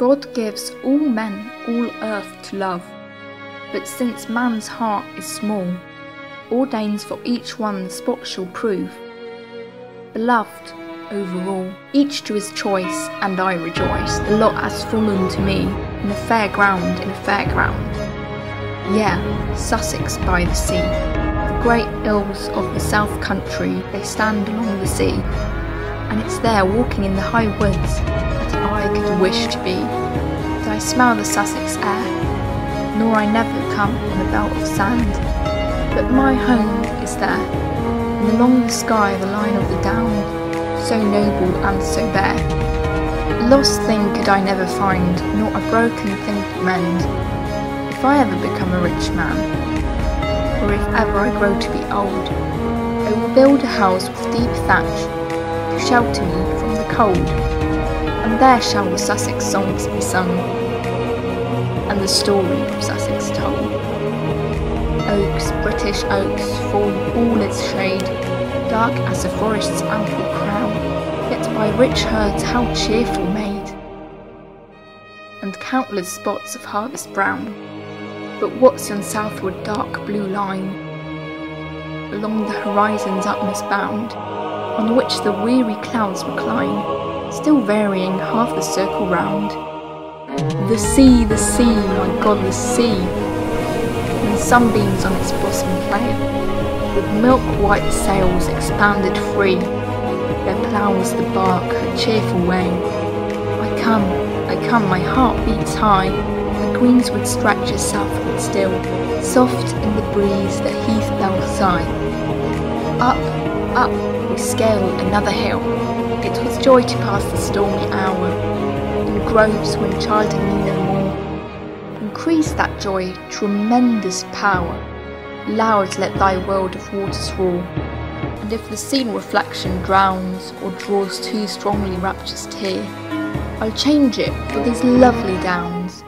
God gives all men all earth to love, but since man's heart is small, ordains for each one the spot shall prove, beloved over all, each to his choice, and I rejoice, the lot has fallen to me, in a fair ground, in a fair ground. Yeah, Sussex by the sea, the great hills of the south country, they stand along the sea, and it's there walking in the high woods that I could wish to be, that I smell the Sussex air, nor I never come on a belt of sand. But my home is there, and along the sky the line of the down, so noble and so bare. A lost thing could I never find, nor a broken thing to mend, if I ever become a rich man, or if ever I grow to be old. I will build a house with deep thatch, to shelter me from the cold, and there shall the Sussex songs be sung, and the story of Sussex told. Oaks, British oaks, fall all its shade, dark as the forest's ample crown, yet by rich herds how cheerful made, and countless spots of harvest brown. But what's yon southward dark blue line, along the horizon's utmost bound, on which the weary clouds recline, still varying half the circle round? The sea, my God, the sea! And sunbeams on its bosom play, with milk-white sails expanded free, there ploughs the bark her cheerful way. I come, my heart beats high, the greensward stretches southward still, soft in the breeze that heath bells sigh. Up, up, we scale another hill, it was joy to pass the stormy hour, in groves when childhood knew no more. Increase that joy, tremendous power, loud let thy world of waters roar, and if the seen reflection drowns or draws too strongly rapture's tear, I'll change it for these lovely downs.